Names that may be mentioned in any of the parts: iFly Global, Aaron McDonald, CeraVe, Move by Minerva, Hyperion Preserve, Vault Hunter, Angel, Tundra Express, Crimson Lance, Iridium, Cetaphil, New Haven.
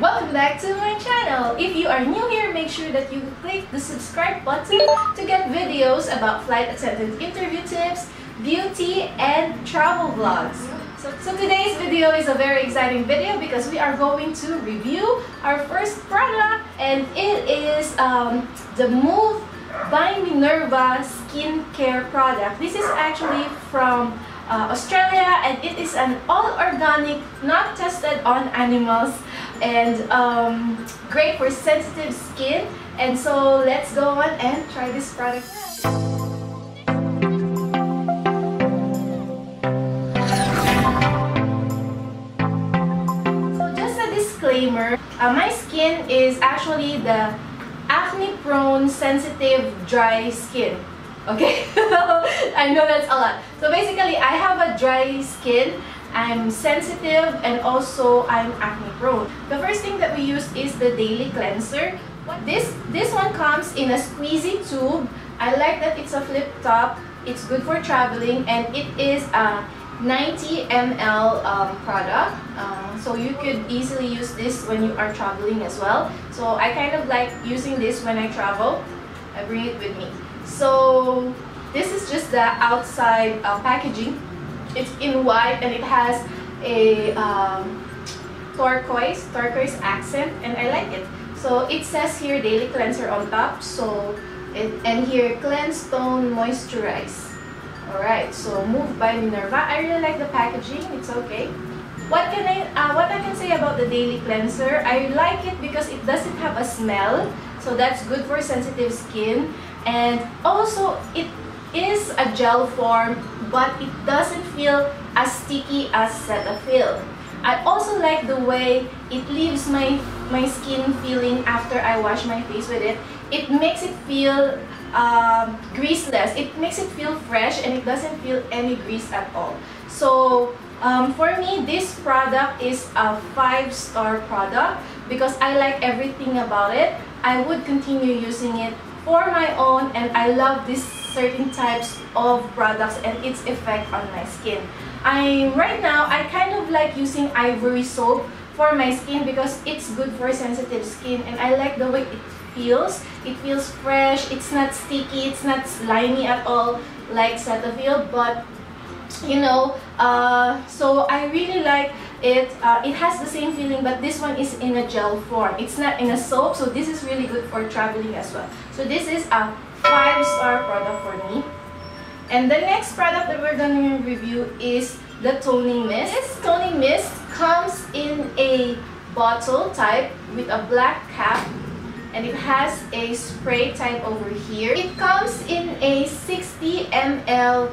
Welcome back to my channel! If you are new here, make sure that you click the subscribe button to get videos about flight attendant interview tips, beauty, and travel vlogs. So today's video is a very exciting video because we are going to review our first product, and it is the Move by Minerva skincare product. This is actually from Australia, and it is an all-organic, not tested on animals, and great for sensitive skin. And so let's go on and try this product. So just a disclaimer, my skin is actually the acne-prone, sensitive, dry skin. Okay, I know that's a lot. So basically, I have a dry skin, I'm sensitive, and also I'm acne prone. The first thing that we use is the daily cleanser. This one comes in a squeezy tube. I like that it's a flip top. It's good for traveling, and it is a 90 ml product. So you could easily use this when you are traveling as well. So I kind of like using this when I travel. I bring it with me. So this is just the outside packaging. It's in white, and it has a turquoise accent, and I like it. So it says here daily cleanser on top. So and here cleanse, tone, moisturize. Alright, so Move by Minerva. I really like the packaging. It's okay. What I can say about the daily cleanser? I like it because it doesn't have a smell, so that's good for sensitive skin. And also, it is a gel form, but it doesn't feel as sticky as Cetaphil. I also like the way it leaves my skin feeling after I wash my face with it. It makes it feel greaseless. It makes it feel fresh, and it doesn't feel any grease at all. So for me, this product is a 5-star product because I like everything about it. I would continue using it for my own, and I love these certain types of products and its effect on my skin. Right now I kind of like using Ivory soap for my skin because it's good for sensitive skin, and I like the way it feels. It feels fresh, it's not sticky, it's not slimy at all like Cetaphil, but you know, so I really like it. It has the same feeling, but this one is in a gel form. It's not in a soap, so this is really good for traveling as well. So this is a 5-star product for me. And the next product that we're going to review is the toning mist. This toning mist comes in a bottle type with a black cap, and it has a spray type over here. It comes in a 60 ml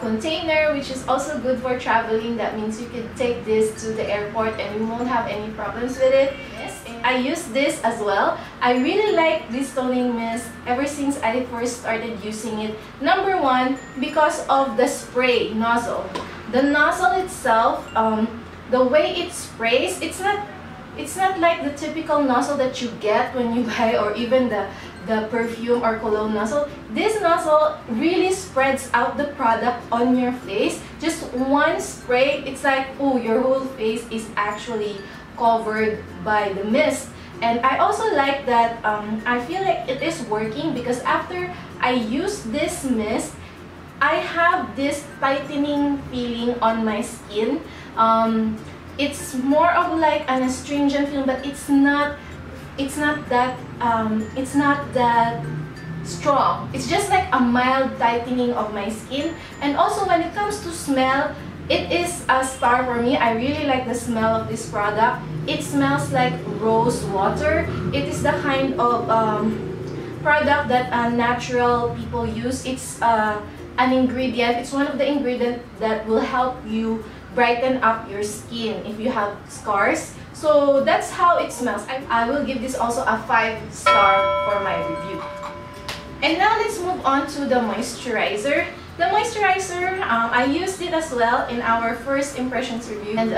container, which is also good for traveling. That means you can take this to the airport and you won't have any problems with it. Yes, I use this as well. I really like this toning mist ever since I first started using it. Number one, because of the spray nozzle. The nozzle itself, the way it sprays, it's not like the typical nozzle that you get when you buy, or even the perfume or cologne nozzle. This nozzle really spreads out the product on your face. Just one spray, it's like, oh, your whole face is actually covered by the mist. And I also like that I feel like it is working because after I use this mist, I have this tightening feeling on my skin. It's more of like an astringent feeling, but it's not that strong. It's just like a mild tightening of my skin. And also when it comes to smell, it is a star for me. I really like the smell of this product. It smells like rose water. It is the kind of product that natural people use. It's an ingredient. It's one of the ingredients that will help you brighten up your skin if you have scars. So that's how it smells. I will give this also a 5-star for my review. And now let's move on to the moisturizer. The moisturizer, I used it as well in our first impressions review. And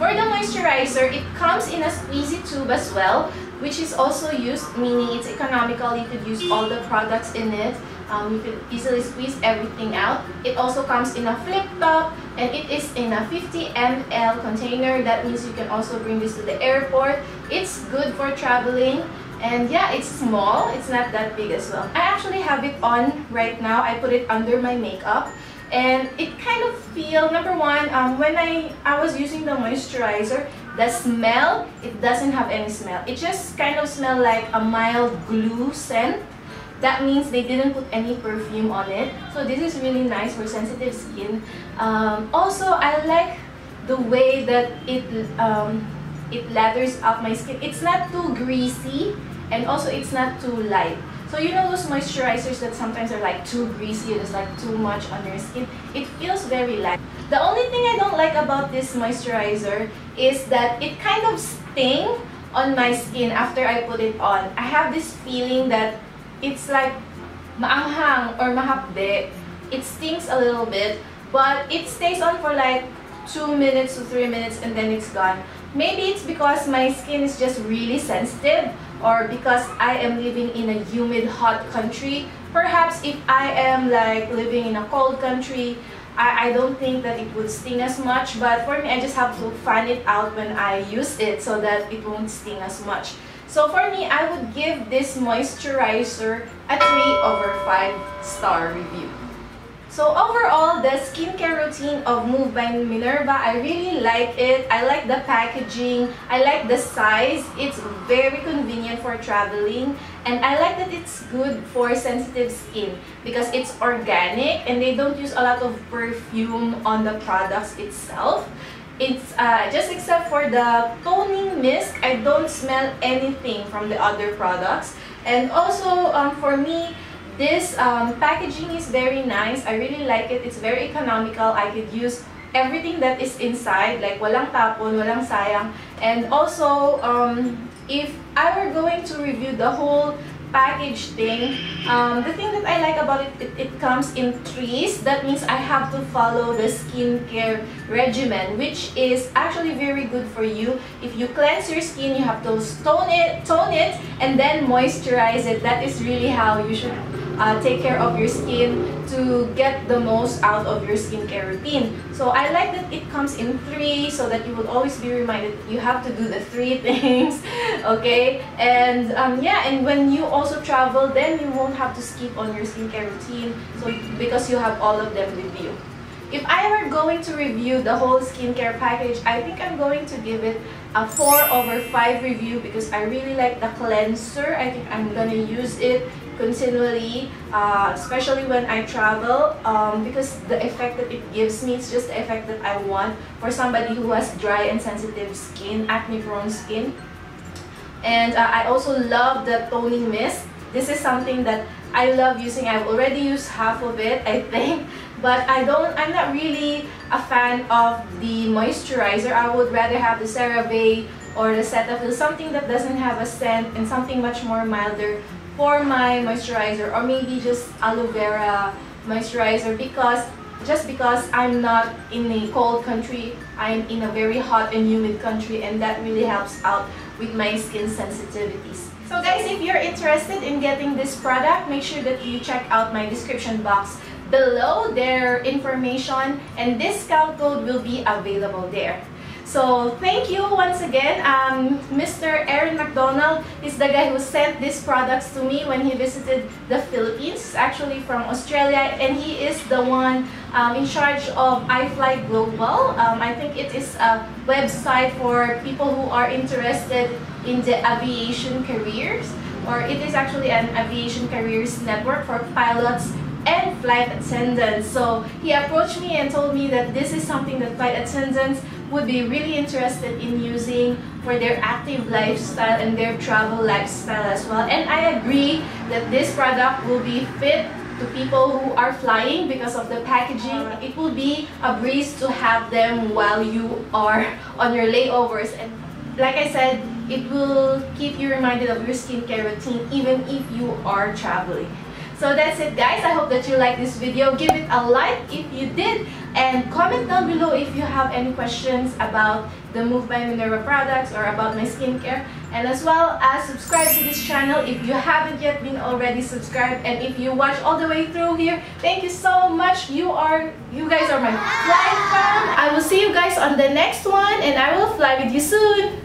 for the moisturizer, it comes in a squeezy tube as well, which is also used, meaning it's economical. You could use all the products in it. You can easily squeeze everything out. It also comes in a flip top, and it is in a 50 ml container. That means you can also bring this to the airport. It's good for traveling, and yeah, it's small. It's not that big as well. I actually have it on right now. I put it under my makeup, and it kind of feels, number one, when I was using the moisturizer, the smell, it doesn't have any smell. It just kind of smells like a mild glue scent. That means they didn't put any perfume on it. So this is really nice for sensitive skin. Also, I like the way that it lathers up my skin. It's not too greasy, and also it's not too light. So you know those moisturizers that sometimes are like too greasy, it's like too much on your skin. It feels very light. The only thing I don't like about this moisturizer is that it kind of stings on my skin after I put it on. I have this feeling that it's like maanghang or mahapde. It stings a little bit, but it stays on for like 2 minutes to 3 minutes, and then it's gone. Maybe it's because my skin is just really sensitive, or because I am living in a humid, hot country. Perhaps if I am like living in a cold country, I don't think that it would sting as much, but for me, I just have to fan it out when I use it so that it won't sting as much. So for me, I would give this moisturizer a 3/5-star review. So overall, the skincare routine of Move by Minerva, I really like it. I like the packaging. I like the size. It's very convenient for traveling. And I like that it's good for sensitive skin because it's organic and they don't use a lot of perfume on the products itself. It's just except for the toning mist, I don't smell anything from the other products. And also for me, this packaging is very nice. I really like it. It's very economical. I could use everything that is inside, like walang tapon, walang sayang. And also, if I were going to review the whole package thing, the thing that I like about it, it comes in threes. That means I have to follow the skincare regimen, which is actually very good for you. If you cleanse your skin, you have to tone it, and then moisturize it. That is really how you should take care of your skin to get the most out of your skincare routine. So I like that it comes in three so that you will always be reminded you have to do the three things, okay? And yeah, and when you also travel, then you won't have to skip on your skincare routine, so because you have all of them with you. If I were going to review the whole skincare package, I think I'm going to give it a 4/5 review because I really like the cleanser. I think I'm gonna use it continually, especially when I travel, because the effect that it gives me, it's just the effect that I want for somebody who has dry and sensitive skin, acne-prone skin. And I also love the toning mist. This is something that I love using. I've already used half of it, I think. But I'm not really a fan of the moisturizer. I would rather have the CeraVe or the Cetaphil, something that doesn't have a scent and something much more milder for my moisturizer, or maybe just aloe vera moisturizer, because just because I'm not in a cold country, I'm in a very hot and humid country, and that really helps out with my skin sensitivities. So guys, if you're interested in getting this product, make sure that you check out my description box below. Their information and discount code will be available there. So thank you once again. Mr. Aaron McDonald is the guy who sent these products to me when he visited the Philippines. He's actually from Australia, and he is the one in charge of iFly Global. I think it is a website for people who are interested in the aviation careers, or it is actually an aviation careers network for pilots and flight attendants. So he approached me and told me that this is something that flight attendants would be really interested in using for their active lifestyle and their travel lifestyle as well. And I agree that this product will be fit to people who are flying because of the packaging. It will be a breeze to have them while you are on your layovers. And like I said, it will keep you reminded of your skincare routine even if you are traveling. So that's it guys, I hope that you like this video. Give it a like if you did. And comment down below if you have any questions about the Move by Minerva products or about my skincare. And as well as subscribe to this channel if you haven't yet been already subscribed. And if you watch all the way through here, thank you so much. You guys are my fly fam. I will see you guys on the next one, and I will fly with you soon.